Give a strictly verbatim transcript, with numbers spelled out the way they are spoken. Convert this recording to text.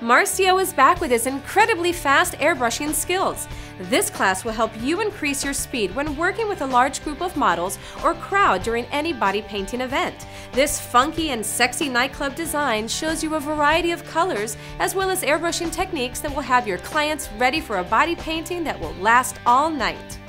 Marcio is back with his incredibly fast airbrushing skills. This class will help you increase your speed when working with a large group of models or crowd during any body painting event. This funky and sexy nightclub design shows you a variety of colors as well as airbrushing techniques that will have your clients ready for a body painting that will last all night.